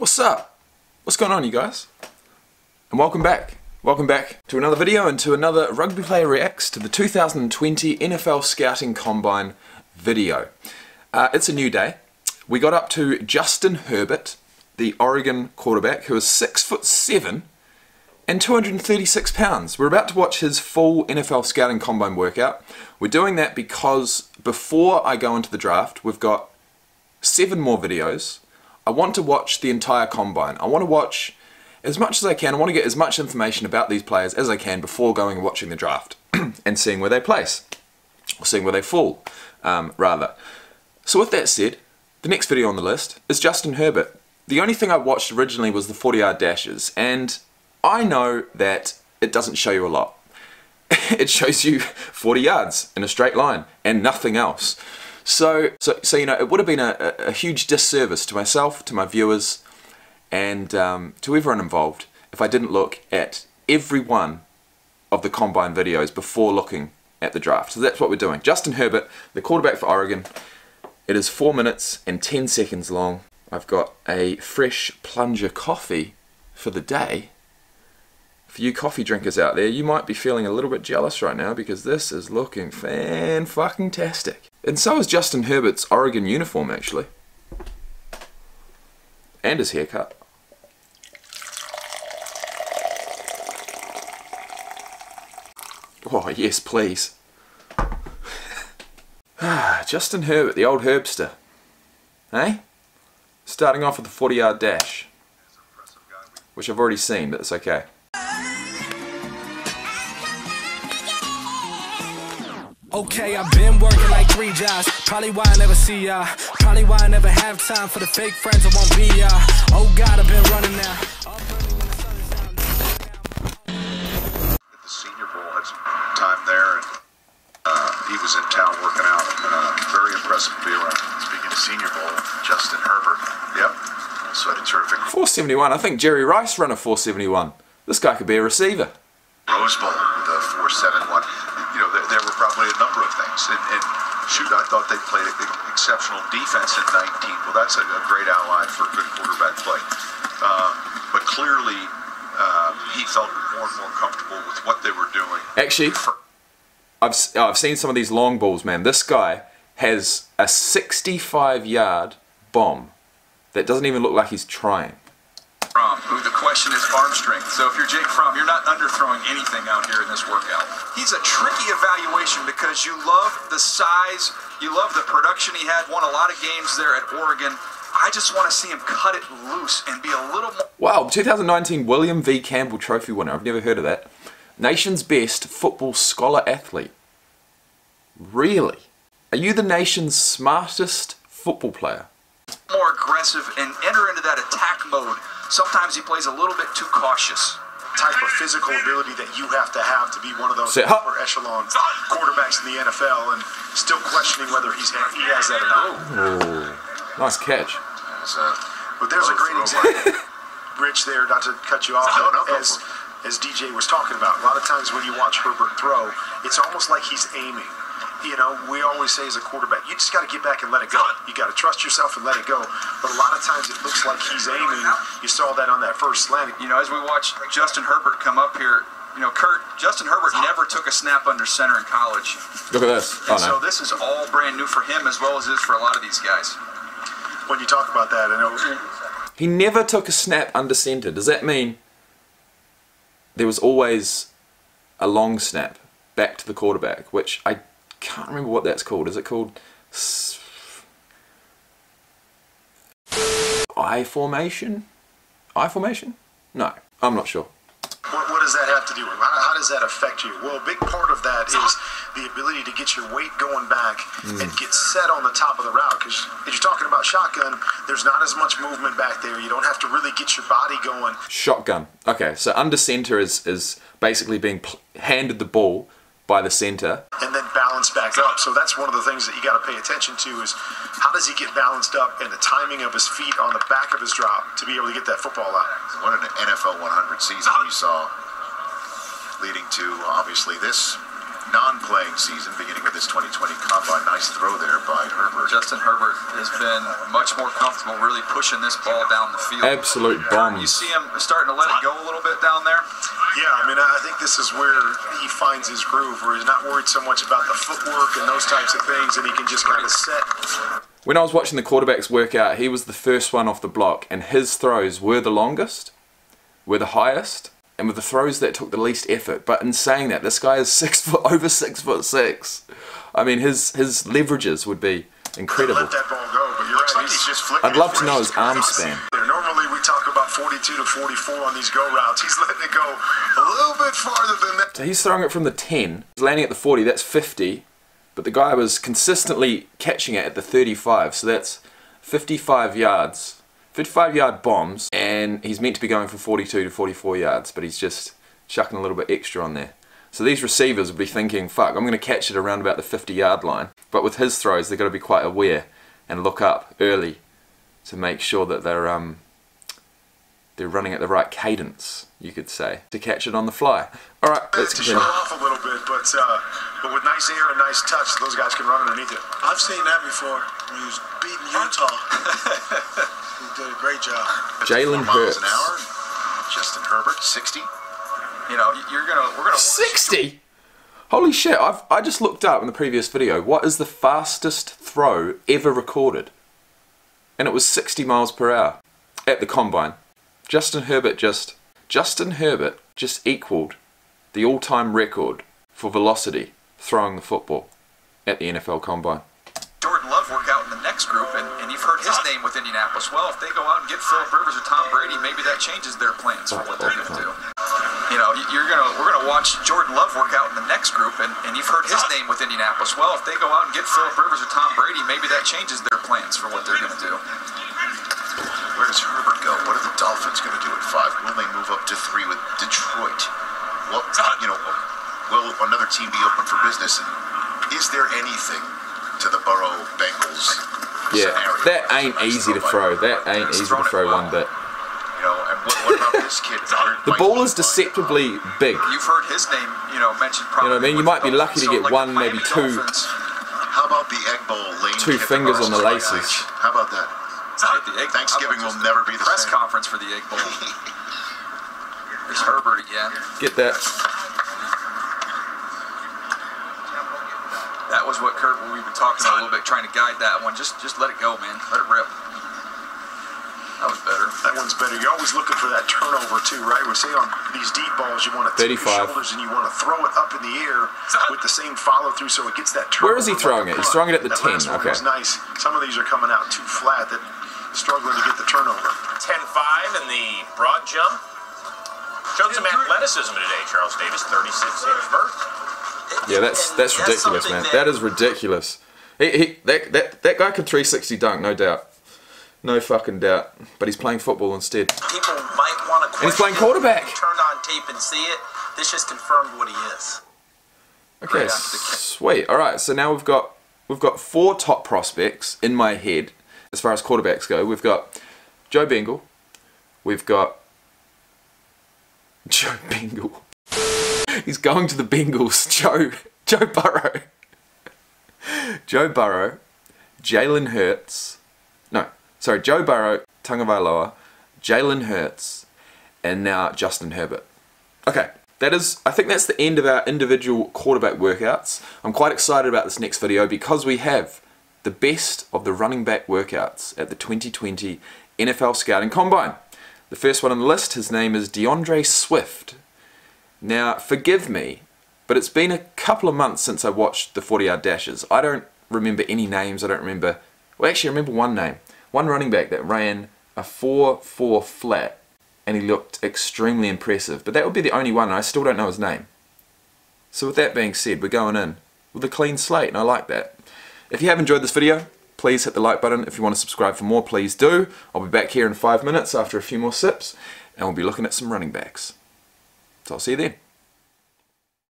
What's up? What's going on, you guys? And welcome back. Welcome back to another video and to another Rugby Player Reacts to the 2020 NFL Scouting Combine video. It's a new day. We got up to Justin Herbert, the Oregon quarterback, who is 6'7" and 236 pounds. We're about to watch his full NFL Scouting Combine workout. We're doing that because before I go into the draft, we've got 7 more videos. I want to watch the entire combine. I want to watch as much as I can. I want to get as much information about these players as I can before going and watching the draft and seeing where they place, or seeing where they fall, rather. So with that said, the next video on the list is Justin Herbert. The only thing I watched originally was the 40-yard dashes, and I know that it doesn't show you a lot. It shows you 40 yards in a straight line and nothing else. So you know, it would have been a huge disservice to myself, to my viewers, and to everyone involved if I didn't look at every one of the combine videos before looking at the draft. So that's what we're doing. Justin Herbert, the quarterback for Oregon. It is 4 minutes and 10 seconds long. I've got a fresh plunger coffee for the day. For you coffee drinkers out there, you might be feeling a little bit jealous right now because this is looking fan-fucking-tastic. And so is Justin Herbert's Oregon uniform, actually. And his haircut. Oh, yes, please. Justin Herbert, the old Herbster. Eh? Starting off with the 40-yard dash. Which I've already seen, but it's okay. Okay, I've been working like 3 jobs. Probably why I never see ya. Probably why I never have time for the fake friends I won't be ya. Oh God, I've been running now. At the Senior Bowl, had some time there, and he was in town working out. Very impressive to be around. Speaking of Senior Bowl, Justin Herbert. Yep, also had a terrific 471. I think Jerry Rice ran a 471. This guy could be a receiver. Rose Bowl with a 471. You know, there were probably a number of things, and shoot, I thought they played exceptional defense in 19. Well, that's a great outline for a good quarterback play. But clearly, he felt more and more comfortable with what they were doing. Actually, I've seen some of these long balls, man. This guy has a 65-yard bomb that doesn't even look like he's trying. Who the question is arm strength. So if you're Jake Fromm, you're not underthrowing anything out here in this workout. He's a tricky evaluation because you love the size, you love the production he had, won a lot of games there at Oregon. I just want to see him cut it loose and be a little more... Wow, 2019 William V. Campbell Trophy winner. I've never heard of that. Nation's best football scholar athlete. Really? Are you the nation's smartest football player? More aggressive and enter into that attack mode. Sometimes he plays a little bit too cautious. Type of physical ability that you have to be one of those upper echelon quarterbacks in the NFL, and still questioning whether he has that or not. Ooh. Nice catch. But there's a great example, Rich, there, not to cut you off, as DJ was talking about. A lot of times when you watch Herbert throw, it's almost like he's aiming. You know, we always say as a quarterback, you just got to get back and let it go. You got to trust yourself and let it go. But a lot of times it looks like he's aiming. You saw that on that first slant. You know, as we watch Justin Herbert come up here, you know, Kurt, Justin Herbert never took a snap under center in college. Look at this. Oh, and so this is all brand new for him as well as it is for a lot of these guys. When you talk about that, I know. He never took a snap under center. Does that mean there was always a long snap back to the quarterback, which I can't remember what that's called. Is it called I formation? I formation? No, I'm not sure. What does that have to do with? How does that affect you? Well, a big part of that is the ability to get your weight going back and get set on the top of the route. Because if you're talking about shotgun, there's not as much movement back there. You don't have to really get your body going. Shotgun. Okay, so under center is basically being handed the ball by the center. And then balance back up. So that's one of the things that you got to pay attention to is how does he get balanced up and the timing of his feet on the back of his drop to be able to get that football out. What an NFL 100 season we saw, leading to obviously this non-playing season beginning with this 2020 combine. Nice throw there by Herbert. Justin Herbert has been much more comfortable really pushing this ball down the field. Absolute bomb. You see him starting to let it go a little bit down there? Yeah, I mean, I think this is where he finds his groove, where he's not worried so much about the footwork and those types of things, and he can just kind of set. When I was watching the quarterbacks workout, he was the first one off the block, and his throws were the longest, were the highest, and with the throws that took the least effort. But in saying that, this guy is over six foot six. I mean, his leverages would be incredible. Let that ball go, but you're right, he's just flicking. I'd love to know his arm span. Normally we talk about 42 to 44 on these go routes. He's letting it go a little bit farther than that. So he's throwing it from the 10, he's landing at the 40, that's 50, but the guy was consistently catching it at the 35, so that's 55 yards. 55-yard bombs, and he's meant to be going for 42 to 44 yards, but he's just chucking a little bit extra on there. So these receivers will be thinking, fuck, I'm going to catch it around about the 50-yard line. But with his throws, they've got to be quite aware and look up early to make sure that they're running at the right cadence, you could say, to catch it on the fly. All right, let's continue. To show off a little bit, but with nice air and nice touch, those guys can run underneath it. I've seen that before when he was beating Utah. He did a great job. Jalen Hurts. Justin Herbert, 60. You know, we're gonna 60. Holy shit! I just looked up in the previous video what is the fastest throw ever recorded, and it was 60 miles per hour at the combine. Justin Herbert just equaled the all-time record for velocity throwing the football at the NFL combine. Jordan Love workout in the next group, and you've heard his name with Indianapolis. Well, if they go out and get Philip Rivers or Tom Brady, maybe that changes their plans for what they're going to do. You know, we're gonna watch Jordan Love workout in the next group, and you've heard his name with Indianapolis. Well, if they go out and get Philip Rivers or Tom Brady, maybe that changes their plans for what they're going to do. Where does Herbert go? What are the Dolphins going to do at 5? Will they move up to 3 with Detroit? Well, you know, will another team be open for business? And is there anything to the Burrow Bengals scenario? That ain't easy to throw. That ain't easy to throw one bit. You know, and what about this kid? The ball is deceptively big. You've heard his name, you know, mentioned probably. You know what I mean? You might be lucky to get one, maybe two. How about the Egg Bowl? Two fingers on the laces. How about that? Thanksgiving will never be the press conference for the Egg Bowl. There's Herbert again. Get that. That was what, Kurt, we've been talking about a little bit, trying to guide that one. Just let it go, man. Let it rip. That was better. That one's better. You're always looking for that turnover, too, right? We say on these deep balls, you want to take your shoulders and you want to throw it up in the air with the same follow-through so it gets that turnover. Where is he throwing it? He's throwing it at the 10. Okay. That was nice. Some of these are coming out too flat. That struggling to get the turnover. 10-5 in the broad jump. Showed some athleticism today, Charles Davis, 36-inch vert. Yeah, that's ridiculous, man. That is ridiculous. That guy could 360 dunk, no doubt. No fucking doubt. But he's playing football instead. People might want to. He's playing quarterback. Turn on tape and see it. This just confirmed what he is. Okay, sweet. All right, so now we've got 4 top prospects in my head as far as quarterbacks go. We've got Joe Burrow. We've got Joe Burrow. He's going to the Bengals. Joe Burrow. Joe Burrow. Jalen Hurts. No, sorry, Joe Burrow, Tagovailoa, Jalen Hurts, and now Justin Herbert. Okay, that is, I think that's the end of our individual quarterback workouts. I'm quite excited about this next video because we have the best of the running back workouts at the 2020 NFL Scouting Combine. The first one on the list, his name is DeAndre Swift. Now, forgive me, but it's been a couple of months since I watched the 40-yard dashes. I don't remember any names. I don't remember... Well, actually, I remember one name. One running back that ran a 4-4 flat, and he looked extremely impressive. But that would be the only one, and I still don't know his name. So with that being said, we're going in with a clean slate, and I like that. If you have enjoyed this video, please hit the like button. If you want to subscribe for more, please do. I'll be back here in 5 minutes after a few more sips, and we'll be looking at some running backs. So I'll see you then.